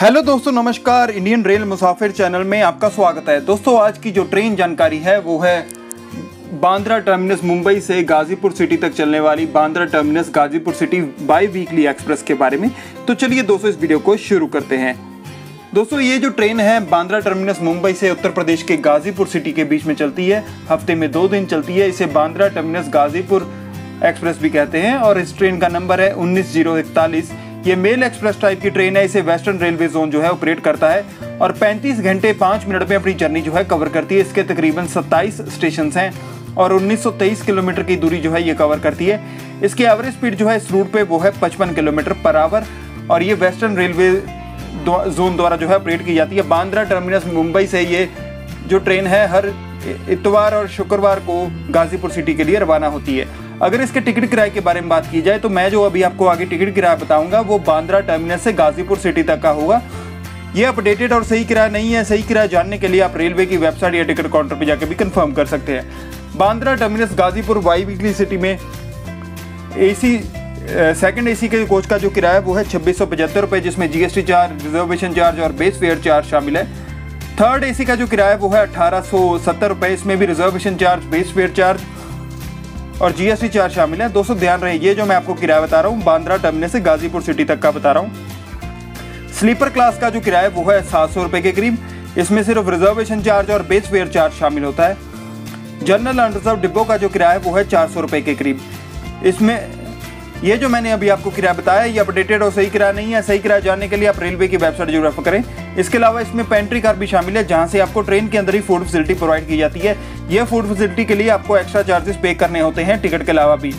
Hello दोस्तों नमस्कार, Indian rail मुसाफिर channel में आपका स्वागत है। दोस्तों आज की जो ट्रेन जानकारी है वो है बांद्रा टर्मिनस मुंबई से गाजीपुर सिटी तक चलने वाली Bandra terminus Ghazipur city biweekly express के बारे में। तो चलिए दोस्तों इस वीडियो को शुरू करते हैं। दोस्तों ये जो ट्रेन है बांद्रा टर्मिनस मुंबई से उत्तर प्रदेश के गाजीपुर सिटी के बीच में चलती है, हफ्ते में 2 दिन चलती है। इसे बांद्रा टर्मिनस गाजीपुर एक्सप्रेस भी कहते हैं और इस ट्रेन का नंबर है 19041। ये मेल एक्सप्रेस टाइप की ट्रेन है। इसे वेस्टर्न रेलवे जोन जो है ऑपरेट करता है और 35 घंटे 5 मिनट में अपनी जर्नी जो है कवर करती है। इसके तकरीबन 27 स्टेशंस हैं और 1923 किलोमीटर की दूरी जो है ये कवर करती है। इसकी एवरेज स्पीड जो है इस रूट पे वो है 55 किलोमीटर पर आवर और ये वेस्टर्न रेलवे जोन द्वारा जो है ऑपरेट की जाती है। बांद्रा टर्मिनस मुंबई से ये जो ट्रेन है हर इतवार और शुक्रवार को गाजीपुर सिटी के लिए रवाना होती है। अगर इसके टिकट किराए के बारे में बात की जाए तो मैं जो अभी आपको आगे टिकट किराया बताऊंगा वो बांद्रा टर्मिनस से गाजीपुर सिटी तक का होगा। ये अपडेटेड और सही किराया नहीं है। सही किराया जानने के लिए आप रेलवे की वेबसाइट या टिकट काउंटर पर जाकर भी कंफर्म कर सकते हैं। Bandra terminus Ghazipur biweekly city में सेकंड एसी के कोच का जो किराया वो है 2675 रुपये, जिसमें GST चार्ज, रिजर्वेशन चार्ज और बेस फेयर चार्ज शामिल है। थर्ड एसी का जो किराया वो है 1870 रुपये, इसमें भी reservation charge, base fare charge और GST चार्ज शामिल है। दोस्तों ध्यान रहे ये जो मैं आपको किराया बता रहा हूँ बांद्रा टर्मिनस से गाजीपुर सिटी तक का बता रहा हूँ। स्लीपर क्लास का जो किराया वो है 700 रुपये के करीब, इसमें सिर्फ रिजर्वेशन चार्ज और बेस फेयर चार्ज शामिल होता है। जनरल अनरिजर्व डिब्बों का जो किराया वो है 400 रुपये के करीब, इसमें ये जो मैंने अभी आपको किराया बताया ये अपडेटेड और सही किराया नहीं है। सही किराया जानने के लिए आप रेलवे की वेबसाइट जरूर रेफर करें। इसके अलावा इसमें पेंट्री कार भी शामिल है, जहां से आपको ट्रेन के अंदर ही फूड फैसिलिटी प्रोवाइड की जाती है। यह फूड फैसिलिटी के लिए आपको एक्स्ट्रा चार्जेस पे करने होते हैं टिकट के अलावा भी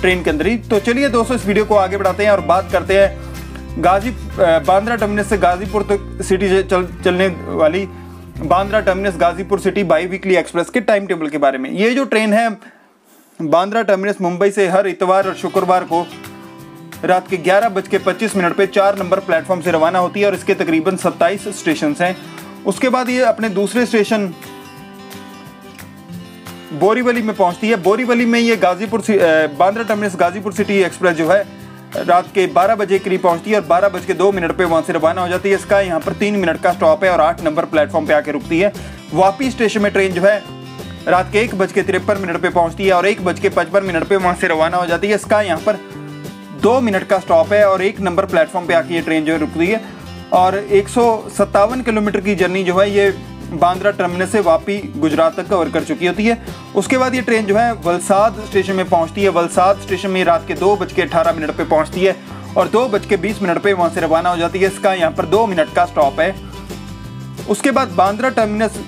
ट्रेन के अंदर ही। तो चलिए दोस्तों इस वीडियो को आगे बढ़ाते हैं और बात करते हैं बांद्रा टर्मिनस से गाजीपुर तक सिटी चलने वाली Bandra terminus Ghazipur city biweekly express के टाइम टेबल के बारे में। ये जो ट्रेन है बांद्रा टर्मिनस मुंबई से हर इतवार और शुक्रवार को रात के 11:25 पे 4 नंबर प्लेटफॉर्म से रवाना होती है और इसके तकरीबन 27 स्टेशन हैं। उसके बाद ये अपने दूसरे स्टेशन बोरीवली में पहुंचती है। बोरीवली में ये Bandra terminus Ghazipur city express जो है रात के 12 बजे करीब पहुंचती है और 12:02 पे वहाँ से रवाना हो जाती है। इसका यहाँ पर 3 मिनट का स्टॉप है और 8 नंबर प्लेटफॉर्म पे आके रुकती है। वापी स्टेशन में ट्रेन जो है रात के 1:53 पे पहुंचती है और 1:55 पे वहाँ से रवाना हो जाती है। इसका यहाँ पर 2 मिनट का स्टॉप है और 1 नंबर प्लेटफॉर्म पे आके ये ट्रेन जो है रुकती है और 157 किलोमीटर की जर्नी जो है ये बांद्रा टर्मिनस से वापी गुजरात तक कवर कर चुकी होती है। उसके बाद ये ट्रेन जो है वलसाद स्टेशन में पहुँचती है। वलसाद स्टेशन में रात के 2:18 पे पहुँचती है और 2:20 पे वहाँ से रवाना हो जाती है। इसका यहाँ पर 2 मिनट का स्टॉप है। उसके बाद Bandra terminus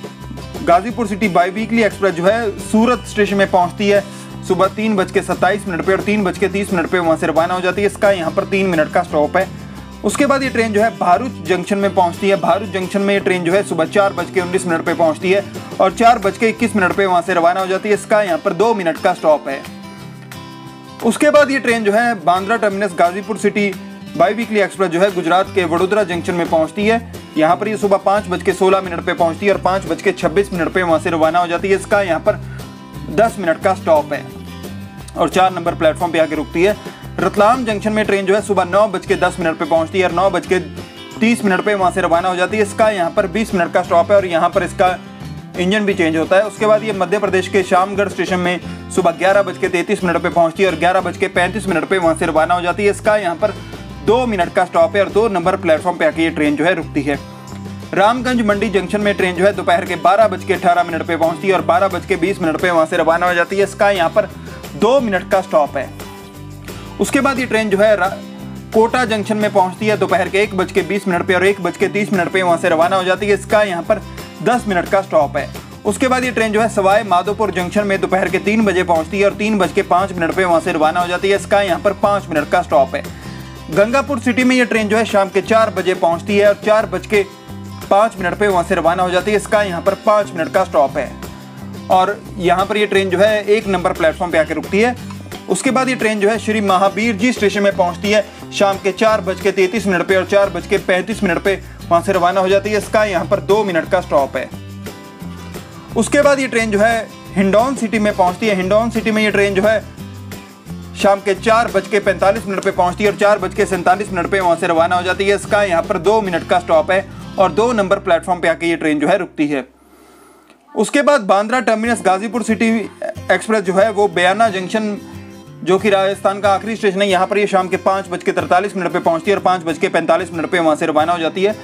Ghazipur city biweekly express जो है सूरत स्टेशन में पहुंचती है सुबह 3:27 पे और 3:30 पे वहाँ से रवाना हो जाती है। इसका यहाँ पर 3 मिनट का स्टॉप है। उसके बाद ये ट्रेन जो है भारूच जंक्शन में पहुंचती है। भारूच जंक्शन में ये ट्रेन जो है सुबह 4:19 पे पहुंचती है और 4:21 पे वहाँ से रवाना हो जाती है। इसका यहाँ पर 2 मिनट का स्टॉप है। उसके बाद ये ट्रेन जो है Bandra terminus Ghazipur city biweekly express जो है गुजरात के वडोदरा जंक्शन में पहुंचती है। यहाँ पर ये सुबह 5:16 पे पहुंचती है और 5:26 पे वहाँ से रवाना हो जाती है। इसका यहाँ पर 10 मिनट का स्टॉप है और 4 नंबर प्लेटफॉर्म पे आके रुकती है। रतलाम जंक्शन में ट्रेन जो है सुबह 9:10 पे पहुंचती है और 9:30 पे वहाँ से रवाना हो जाती है। इसका यहाँ पर 20 मिनट का स्टॉप है और यहाँ पर इसका इंजन भी चेंज होता है। उसके बाद ये मध्य प्रदेश के शामगढ़ स्टेशन में सुबह 11:33 पे पहुँचती है और 11:35 पे वहाँ से रवाना हो जाती है। इसका यहाँ पर 2 मिनट का स्टॉप है और 2 नंबर प्लेटफॉर्म पे आके ये ट्रेन जो है रुकती है। रामगंज मंडी जंक्शन में ट्रेन जो है दोपहर के 12:18 पे पहुंचती है और 12:20 पे वहाँ से रवाना हो जाती है। इसका यहाँ पर 2 मिनट का स्टॉप है। उसके बाद ये ट्रेन जो है कोटा जंक्शन में पहुंचती है दोपहर के 1:20 पे और 1:30 पे वहाँ से रवाना हो जाती है। इसका यहाँ पर 10 मिनट का स्टॉप है। उसके बाद ये ट्रेन जो है सवाई माधोपुर जंक्शन में दोपहर के 3 बजे पहुँचती है और 3:05 पे वहाँ से रवाना हो जाती है। इसका यहाँ पर 5 मिनट का स्टॉप है। गंगापुर सिटी में ये ट्रेन जो है शाम के 4 बजे पहुंचती है और 4:05 पे वहाँ से रवाना हो जाती है। इसका यहाँ पर 5 मिनट का स्टॉप है और यहाँ पर ये ट्रेन जो है 1 नंबर प्लेटफॉर्म पे आके रुकती है। उसके बाद ये ट्रेन जो है श्री महावीरजी स्टेशन में पहुंचती है शाम के 4:33 पे और 4:35 पे वहाँ से रवाना हो जाती है। इसका यहाँ पर 2 मिनट का स्टॉप है। उसके बाद ये ट्रेन जो है हिंडौन सिटी में पहुँचती है। हिंडौन सिटी में ये ट्रेन जो है शाम के 4:45 पर पहुंचती है और 4:47 पे वहां से रवाना हो जाती है। इसका यहाँ पर 2 मिनट का स्टॉप है और 2 नंबर प्लेटफॉर्म पे आके ये ट्रेन जो है रुकती है। उसके बाद Bandra terminus Ghazipur city express जो है वो बयाना जंक्शन जो कि राजस्थान का आखिरी स्टेशन है, यहाँ पर ये शाम के 5:43 पे पहुँचती है और 5:45 पे वहाँ से रवाना हो जाती है।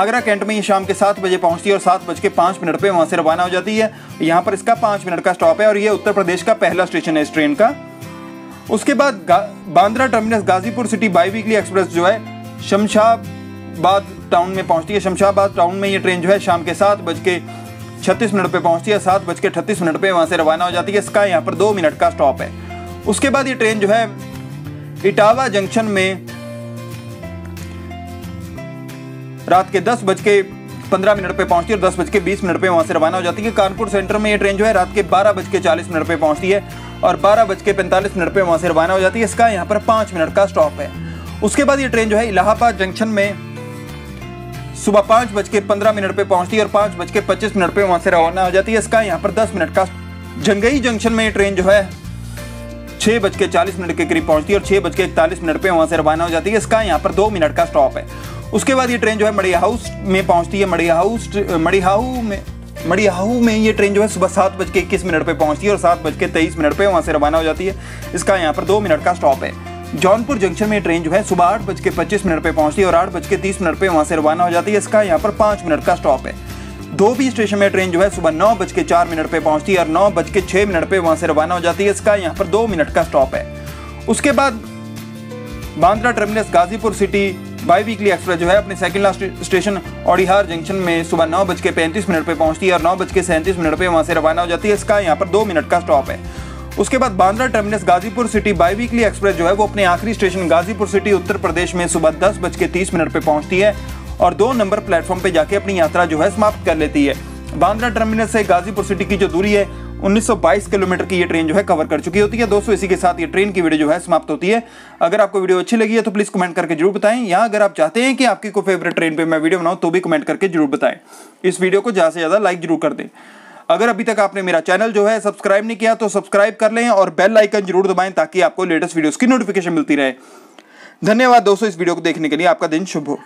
आगरा कैंट में ये शाम के 7 बजे पहुँचती है और 7:05 पे वहाँ से रवाना हो जाती है। यहाँ पर इसका 5 मिनट का स्टॉप है और ये उत्तर प्रदेश का पहला स्टेशन है इस ट्रेन का। उसके बाद Bandra terminus Ghazipur city biweekly express जो है शमशाबाद टाउन में पहुँचती है। शमशाबाद टाउन में ये ट्रेन जो है शाम के 7:36 पे पहुँचती है, 7:38 पे वहाँ से रवाना हो जाती है। इसका यहाँ पर 2 मिनट का स्टॉप है। उसके बाद ये ट्रेन जो है इटावा जंक्शन में रात के 10:15 पे पहुंचती है और 10:20 पे वहां से रवाना हो जाती है। कानपुर सेंटर में ये ट्रेन जो है रात के 12:40 पे पहुंचती है और 12:45 पे वहां से रवाना हो जाती है। इसका यहाँ पर 5 मिनट का स्टॉप है। उसके बाद ये ट्रेन जो है इलाहाबाद जंक्शन में सुबह 5:15 पे पहुंचती है और 5:25 पे वहां से रवाना हो जाती है। इसका यहाँ पर 10 मिनट का। जंगई जंक्शन में ये ट्रेन जो है 6:40 के करीब पहुंचती है और 6:41 पे वहां से रवाना हो जाती है। इसका यहाँ पर 2 मिनट का स्टॉप है। उसके बाद ये ट्रेन जो है मड़िया हाउस में पहुंचती है। मड़िया हाउ में ये ट्रेन जो है सुबह 7:21 पे पहुंचती है और 7:23 पे वहां से रवाना हो जाती है। इसका यहाँ पर 2 मिनट का स्टॉप है। जौनपुर जंक्शन में ट्रेन जो है सुबह 8:25 पे पहुंचती है और 8:30 पे वहां से रवाना हो जाती है। इसका यहाँ पर 5 मिनट का स्टॉप है। धोबी स्टेशन में ट्रेन जो है सुबह 9:04 पे पहुंचती है और 9:06 पे वहां से रवाना हो जाती है। इसका यहाँ पर 2 मिनट का स्टॉप है। उसके बाद Bandra terminus Ghazipur city biweekly express जो है अपने second last station Aunrihar junction में सुबह 9:35 पे पहुंचती है और 9:37 पे वहां से रवाना हो जाती है। इसका यहाँ पर 2 मिनट का स्टॉप है। उसके बाद Bandra terminus Ghazipur city biweekly express जो है वो अपने आखिरी स्टेशन गाजीपुर सिटी उत्तर प्रदेश में सुबह 10:30 पे पहुंचती है और 2 नंबर प्लेटफॉर्म पे जाके अपनी यात्रा जो है समाप्त कर लेती है। बांद्रा टर्मिनस से गाजीपुर सिटी की जो दूरी है 1922 किलोमीटर की ये ट्रेन जो है कवर कर चुकी होती है। दोस्तों, इसी के साथ ये ट्रेन की वीडियो जो है समाप्त होती है। अगर आपको वीडियो अच्छी लगी है तो प्लीज़ कमेंट करके जरूर बताएं। या अगर आप चाहते हैं कि आपकी कोई फेवरेट ट्रेन पे मैं वीडियो बनाऊँ तो भी कमेंट करके जरूर बताएं। इस वीडियो को ज़्यादा से ज़्यादा लाइक जरूर कर दें। अगर अभी तक आपने मेरा चैनल जो है सब्सक्राइब नहीं किया तो सब्सक्राइब कर लें और बेल आइकन जरूर दबाएँ ताकि आपको लेटेस्ट वीडियोज़ की नोटिफिकेशन मिलती रहे। धन्यवाद दोस्तों, इस वीडियो को देखने के लिए। आपका दिन शुभ हो।